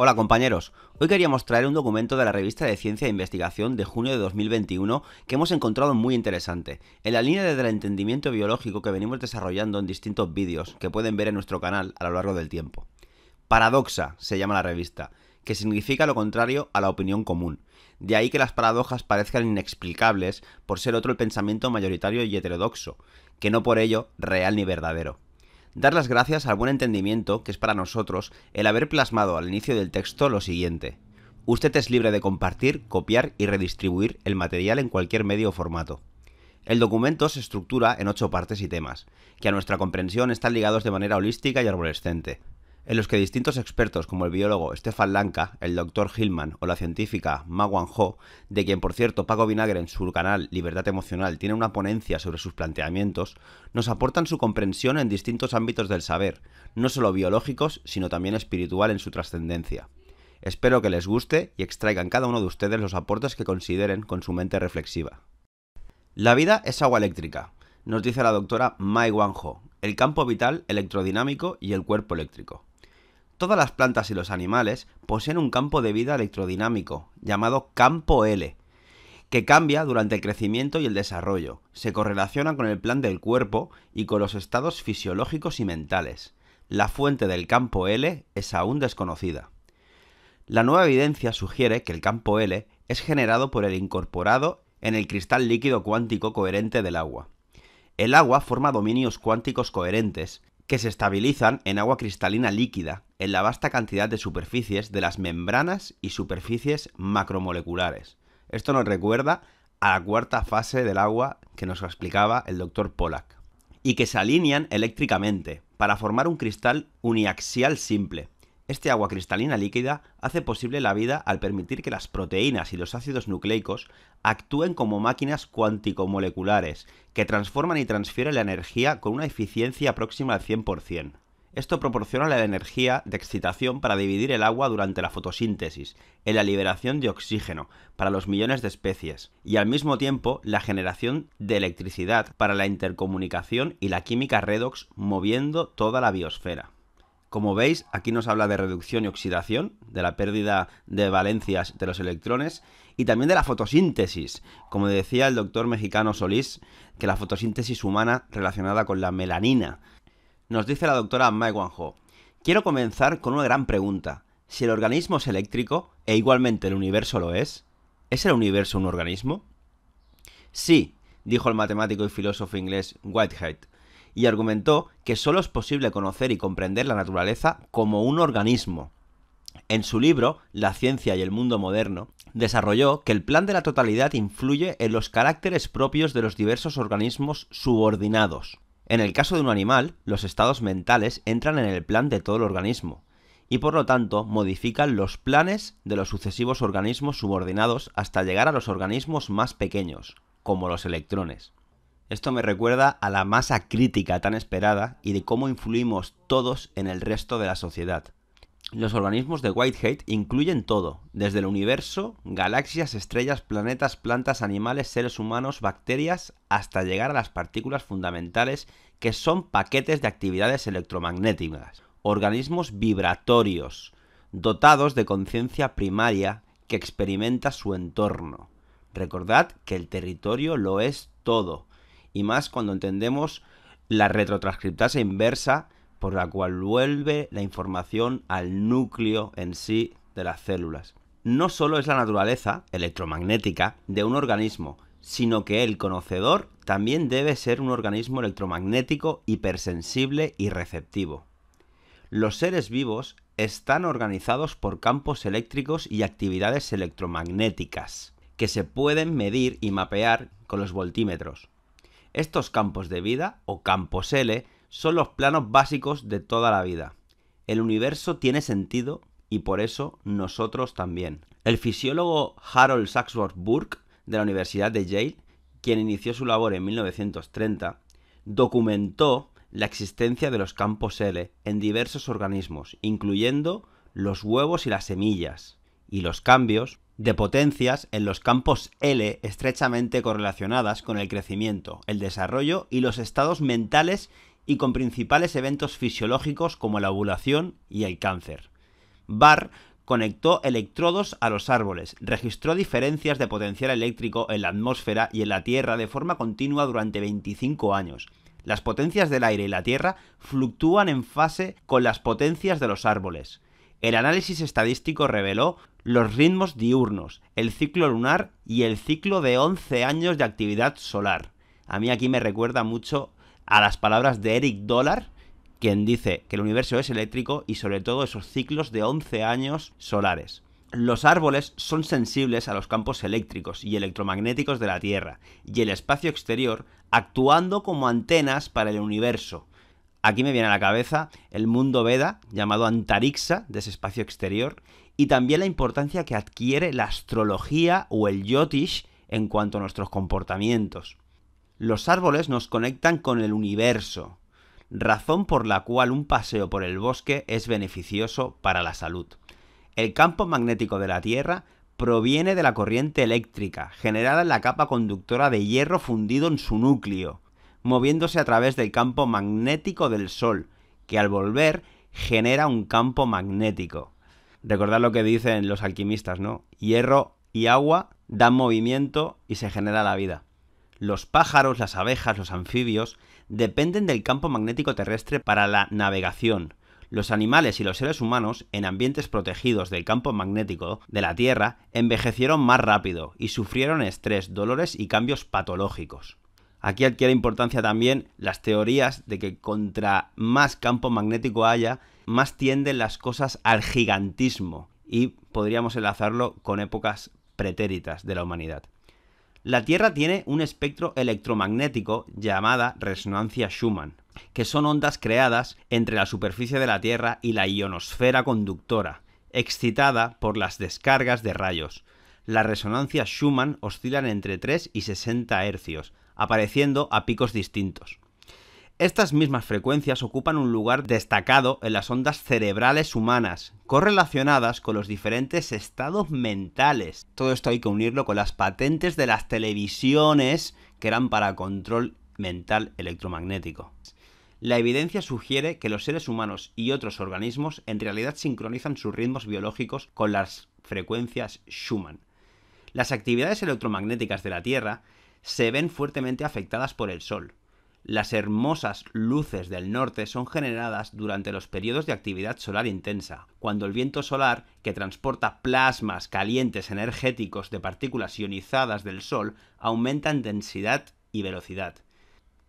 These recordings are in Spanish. Hola compañeros, hoy queríamos traer un documento de la revista de Ciencia e Investigación de junio de 2021 que hemos encontrado muy interesante, en la línea del entendimiento biológico que venimos desarrollando en distintos vídeos que pueden ver en nuestro canal a lo largo del tiempo. Paradoxa se llama la revista, que significa lo contrario a la opinión común, de ahí que las paradojas parezcan inexplicables por ser otro el pensamiento mayoritario y heterodoxo, que no por ello real ni verdadero. Dar las gracias al buen entendimiento que es para nosotros el haber plasmado al inicio del texto lo siguiente. Usted es libre de compartir, copiar y redistribuir el material en cualquier medio o formato. El documento se estructura en 8 partes y temas, que a nuestra comprensión están ligados de manera holística y arborescente, en los que distintos expertos como el biólogo Stefan Lanka, el doctor Hillman o la científica Mae-Wan Ho, de quien por cierto Paco Vinagre en su canal Libertad Emocional tiene una ponencia sobre sus planteamientos, nos aportan su comprensión en distintos ámbitos del saber, no solo biológicos sino también espiritual en su trascendencia. Espero que les guste y extraigan cada uno de ustedes los aportes que consideren con su mente reflexiva. La vida es agua eléctrica, nos dice la doctora Mae-Wan Ho, el campo vital electrodinámico y el cuerpo eléctrico. Todas las plantas y los animales poseen un campo de vida electrodinámico, llamado campo L, que cambia durante el crecimiento y el desarrollo, se correlaciona con el plan del cuerpo y con los estados fisiológicos y mentales. La fuente del campo L es aún desconocida. La nueva evidencia sugiere que el campo L es generado por el incorporado en el cristal líquido cuántico coherente del agua. El agua forma dominios cuánticos coherentes, que se estabilizan en agua cristalina líquida en la vasta cantidad de superficies de las membranas y superficies macromoleculares. Esto nos recuerda a la cuarta fase del agua que nos explicaba el doctor Pollack. Y que se alinean eléctricamente para formar un cristal uniaxial simple. Este agua cristalina líquida hace posible la vida al permitir que las proteínas y los ácidos nucleicos actúen como máquinas cuántico-moleculares que transforman y transfieren la energía con una eficiencia próxima al 100%. Esto proporciona la energía de excitación para dividir el agua durante la fotosíntesis, en la liberación de oxígeno para los millones de especies y al mismo tiempo la generación de electricidad para la intercomunicación y la química redox moviendo toda la biosfera. Como veis, aquí nos habla de reducción y oxidación, de la pérdida de valencias de los electrones y también de la fotosíntesis. Como decía el doctor mexicano Solís, que la fotosíntesis humana relacionada con la melanina. Nos dice la doctora Mae-Wan Ho, quiero comenzar con una gran pregunta. Si el organismo es eléctrico, e igualmente el universo lo ¿es el universo un organismo? Sí, dijo el matemático y filósofo inglés Whitehead, y argumentó que solo es posible conocer y comprender la naturaleza como un organismo. En su libro, La ciencia y el mundo moderno, desarrolló que el plan de la totalidad influye en los caracteres propios de los diversos organismos subordinados. En el caso de un animal, los estados mentales entran en el plan de todo el organismo, y por lo tanto modifican los planes de los sucesivos organismos subordinados hasta llegar a los organismos más pequeños, como los electrones. Esto me recuerda a la masa crítica tan esperada y de cómo influimos todos en el resto de la sociedad. Los organismos de Whitehead incluyen todo, desde el universo, galaxias, estrellas, planetas, plantas, animales, seres humanos, bacterias, hasta llegar a las partículas fundamentales que son paquetes de actividades electromagnéticas, organismos vibratorios, dotados de conciencia primaria que experimenta su entorno. Recordad que el territorio lo es todo. Y más cuando entendemos la retrotranscriptasa inversa por la cual vuelve la información al núcleo en sí de las células. No solo es la naturaleza electromagnética de un organismo, sino que el conocedor también debe ser un organismo electromagnético hipersensible y receptivo. Los seres vivos están organizados por campos eléctricos y actividades electromagnéticas, que se pueden medir y mapear con los voltímetros. Estos campos de vida, o campos L, son los planos básicos de toda la vida. El universo tiene sentido y por eso nosotros también. El fisiólogo Harold Saxworth Burke, de la Universidad de Yale, quien inició su labor en 1930, documentó la existencia de los campos L en diversos organismos, incluyendo los huevos y las semillas, y los cambios de potencias en los campos L estrechamente correlacionadas con el crecimiento, el desarrollo y los estados mentales y con principales eventos fisiológicos como la ovulación y el cáncer. Barr conectó electrodos a los árboles, registró diferencias de potencial eléctrico en la atmósfera y en la Tierra de forma continua durante 25 años. Las potencias del aire y la Tierra fluctúan en fase con las potencias de los árboles. El análisis estadístico reveló los ritmos diurnos, el ciclo lunar y el ciclo de 11 años de actividad solar. A mí aquí me recuerda mucho a las palabras de Eric Dollar, quien dice que el universo es eléctrico y sobre todo esos ciclos de 11 años solares. Los árboles son sensibles a los campos eléctricos y electromagnéticos de la Tierra y el espacio exterior, actuando como antenas para el universo. Aquí me viene a la cabeza el mundo Veda, llamado Antariksa, de ese espacio exterior, y también la importancia que adquiere la astrología o el Jyotish en cuanto a nuestros comportamientos. Los árboles nos conectan con el universo, razón por la cual un paseo por el bosque es beneficioso para la salud. El campo magnético de la Tierra proviene de la corriente eléctrica, generada en la capa conductora de hierro fundido en su núcleo, moviéndose a través del campo magnético del Sol, que al volver genera un campo magnético. Recordad lo que dicen los alquimistas, ¿no? Hierro y agua dan movimiento y se genera la vida. Los pájaros, las abejas, los anfibios dependen del campo magnético terrestre para la navegación. Los animales y los seres humanos, en ambientes protegidos del campo magnético de la Tierra, envejecieron más rápido y sufrieron estrés, dolores y cambios patológicos. Aquí adquiere importancia también las teorías de que contra más campo magnético haya, más tienden las cosas al gigantismo, y podríamos enlazarlo con épocas pretéritas de la humanidad. La Tierra tiene un espectro electromagnético llamada resonancia Schumann, que son ondas creadas entre la superficie de la Tierra y la ionosfera conductora, excitada por las descargas de rayos. Las resonancias Schumann oscilan entre 3 y 60 hercios, apareciendo a picos distintos. Estas mismas frecuencias ocupan un lugar destacado en las ondas cerebrales humanas, correlacionadas con los diferentes estados mentales. Todo esto hay que unirlo con las patentes de las televisiones que eran para control mental electromagnético. La evidencia sugiere que los seres humanos y otros organismos en realidad sincronizan sus ritmos biológicos con las frecuencias Schumann. Las actividades electromagnéticas de la Tierra se ven fuertemente afectadas por el Sol. Las hermosas luces del norte son generadas durante los periodos de actividad solar intensa, cuando el viento solar, que transporta plasmas calientes energéticos de partículas ionizadas del Sol, aumenta en densidad y velocidad.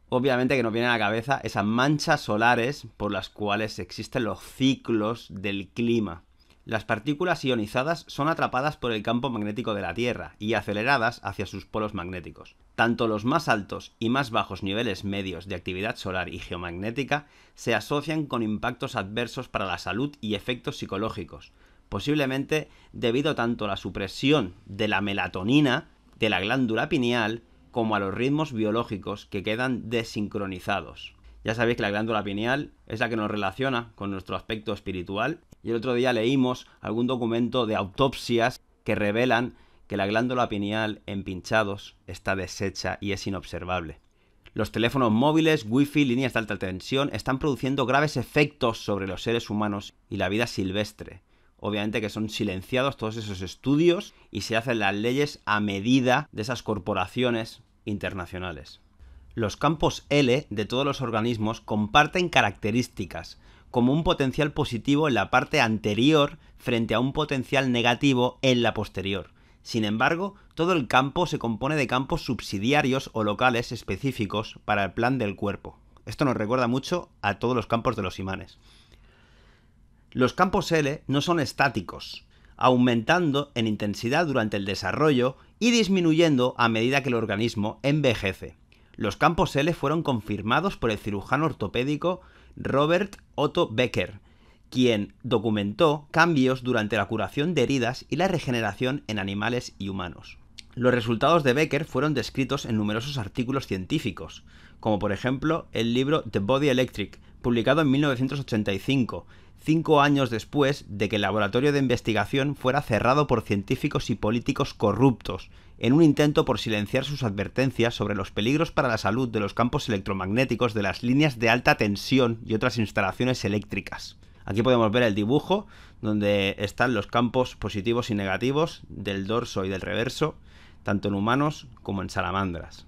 Obviamente que nos vienen a la cabeza esas manchas solares por las cuales existen los ciclos del clima. Las partículas ionizadas son atrapadas por el campo magnético de la Tierra y aceleradas hacia sus polos magnéticos. Tanto los más altos y más bajos niveles medios de actividad solar y geomagnética se asocian con impactos adversos para la salud y efectos psicológicos, posiblemente debido tanto a la supresión de la melatonina de la glándula pineal como a los ritmos biológicos que quedan desincronizados. Ya sabéis que la glándula pineal es la que nos relaciona con nuestro aspecto espiritual. Y el otro día leímos algún documento de autopsias que revelan que la glándula pineal en pinchados está deshecha y es inobservable. Los teléfonos móviles, wifi, líneas de alta tensión están produciendo graves efectos sobre los seres humanos y la vida silvestre. Obviamente que son silenciados todos esos estudios y se hacen las leyes a medida de esas corporaciones internacionales. Los campos L de todos los organismos comparten características, como un potencial positivo en la parte anterior frente a un potencial negativo en la posterior. Sin embargo, todo el campo se compone de campos subsidiarios o locales específicos para el plan del cuerpo. Esto nos recuerda mucho a todos los campos de los imanes. Los campos L no son estáticos, aumentando en intensidad durante el desarrollo y disminuyendo a medida que el organismo envejece. Los campos L fueron confirmados por el cirujano ortopédico Robert Otto Becker, quien documentó cambios durante la curación de heridas y la regeneración en animales y humanos. Los resultados de Becker fueron descritos en numerosos artículos científicos, como por ejemplo el libro The Body Electric, publicado en 1985, 5 años después de que el laboratorio de investigación fuera cerrado por científicos y políticos corruptos, en un intento por silenciar sus advertencias sobre los peligros para la salud de los campos electromagnéticos de las líneas de alta tensión y otras instalaciones eléctricas. Aquí podemos ver el dibujo, donde están los campos positivos y negativos del dorso y del reverso, tanto en humanos como en salamandras.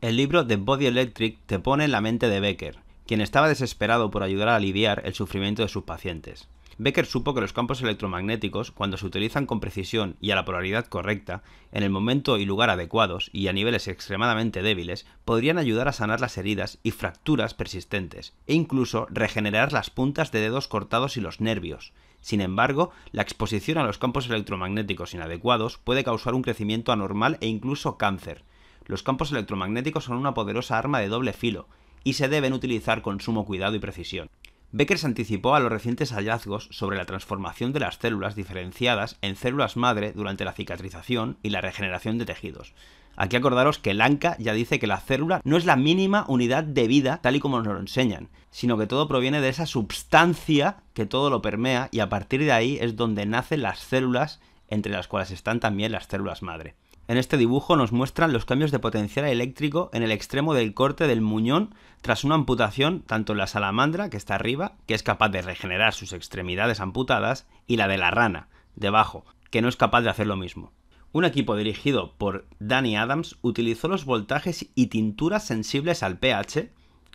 El libro The Body Electric te pone en la mente de Becker, quien estaba desesperado por ayudar a aliviar el sufrimiento de sus pacientes. Becker supo que los campos electromagnéticos, cuando se utilizan con precisión y a la polaridad correcta, en el momento y lugar adecuados y a niveles extremadamente débiles, podrían ayudar a sanar las heridas y fracturas persistentes, e incluso regenerar las puntas de dedos cortados y los nervios. Sin embargo, la exposición a los campos electromagnéticos inadecuados puede causar un crecimiento anormal e incluso cáncer. Los campos electromagnéticos son una poderosa arma de doble filo, y se deben utilizar con sumo cuidado y precisión. Becker se anticipó a los recientes hallazgos sobre la transformación de las células diferenciadas en células madre durante la cicatrización y la regeneración de tejidos. Aquí acordaros que Lanka ya dice que la célula no es la mínima unidad de vida tal y como nos lo enseñan, sino que todo proviene de esa substancia que todo lo permea y a partir de ahí es donde nacen las células, entre las cuales están también las células madre. En este dibujo nos muestran los cambios de potencial eléctrico en el extremo del corte del muñón tras una amputación, tanto en la salamandra, que está arriba, que es capaz de regenerar sus extremidades amputadas, y la de la rana, debajo, que no es capaz de hacer lo mismo. Un equipo dirigido por Danny Adams utilizó los voltajes y tinturas sensibles al pH,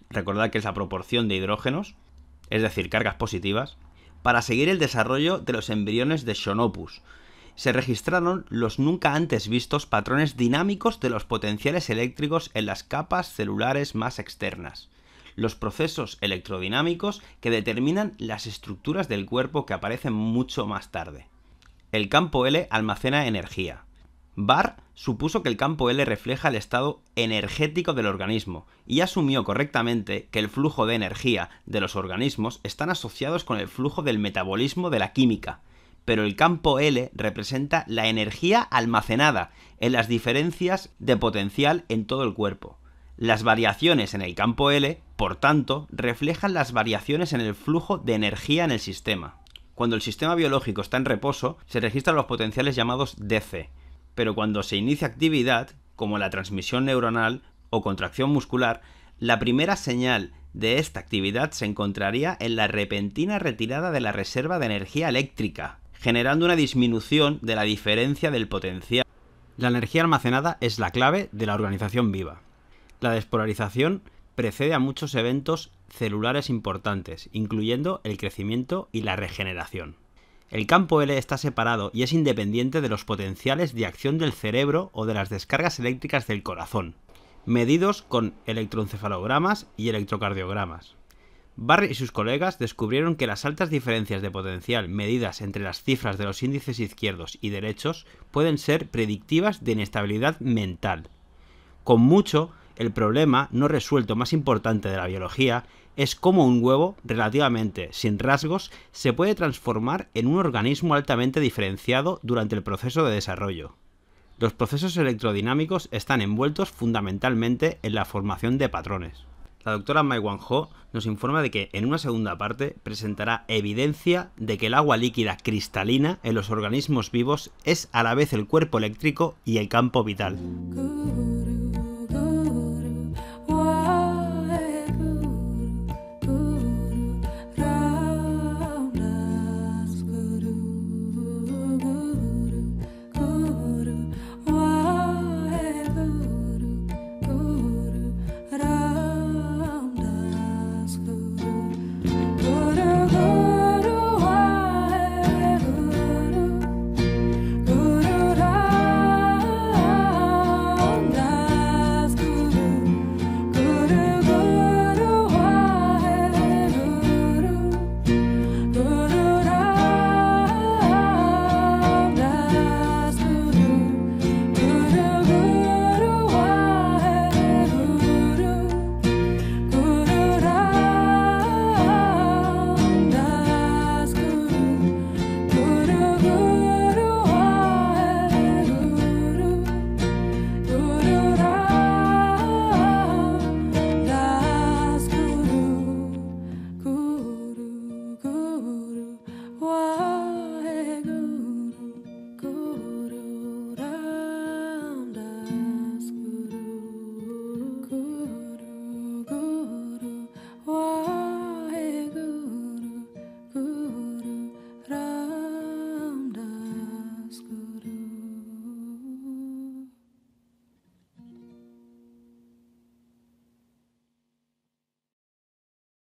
recordad que es la proporción de hidrógenos, es decir, cargas positivas, para seguir el desarrollo de los embriones de Shonopus. Se registraron los nunca antes vistos patrones dinámicos de los potenciales eléctricos en las capas celulares más externas, los procesos electrodinámicos que determinan las estructuras del cuerpo que aparecen mucho más tarde. El campo L almacena energía. Barr supuso que el campo L refleja el estado energético del organismo y asumió correctamente que el flujo de energía de los organismos están asociados con el flujo del metabolismo de la química. Pero el campo L representa la energía almacenada en las diferencias de potencial en todo el cuerpo. Las variaciones en el campo L, por tanto, reflejan las variaciones en el flujo de energía en el sistema. Cuando el sistema biológico está en reposo, se registran los potenciales llamados DC, pero cuando se inicia actividad, como la transmisión neuronal o contracción muscular, la primera señal de esta actividad se encontraría en la repentina retirada de la reserva de energía eléctrica, generando una disminución de la diferencia del potencial. La energía almacenada es la clave de la organización viva. La despolarización precede a muchos eventos celulares importantes, incluyendo el crecimiento y la regeneración. El campo L está separado y es independiente de los potenciales de acción del cerebro o de las descargas eléctricas del corazón, medidos con electroencefalogramas y electrocardiogramas. Barr y sus colegas descubrieron que las altas diferencias de potencial medidas entre las cifras de los índices izquierdos y derechos pueden ser predictivas de inestabilidad mental. Con mucho, el problema no resuelto más importante de la biología es cómo un huevo, relativamente sin rasgos, se puede transformar en un organismo altamente diferenciado durante el proceso de desarrollo. Los procesos electrodinámicos están envueltos fundamentalmente en la formación de patrones. La doctora Mae-Wan Ho nos informa de que en una segunda parte presentará evidencia de que el agua líquida cristalina en los organismos vivos es a la vez el cuerpo eléctrico y el campo vital.